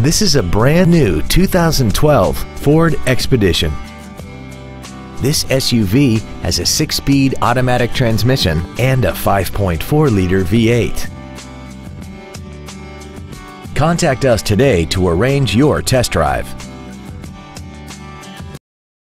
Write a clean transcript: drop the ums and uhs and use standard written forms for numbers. This is a brand new 2012 Ford Expedition. This SUV has a 6-speed automatic transmission and a 5.4-liter V8. Contact us today to arrange your test drive.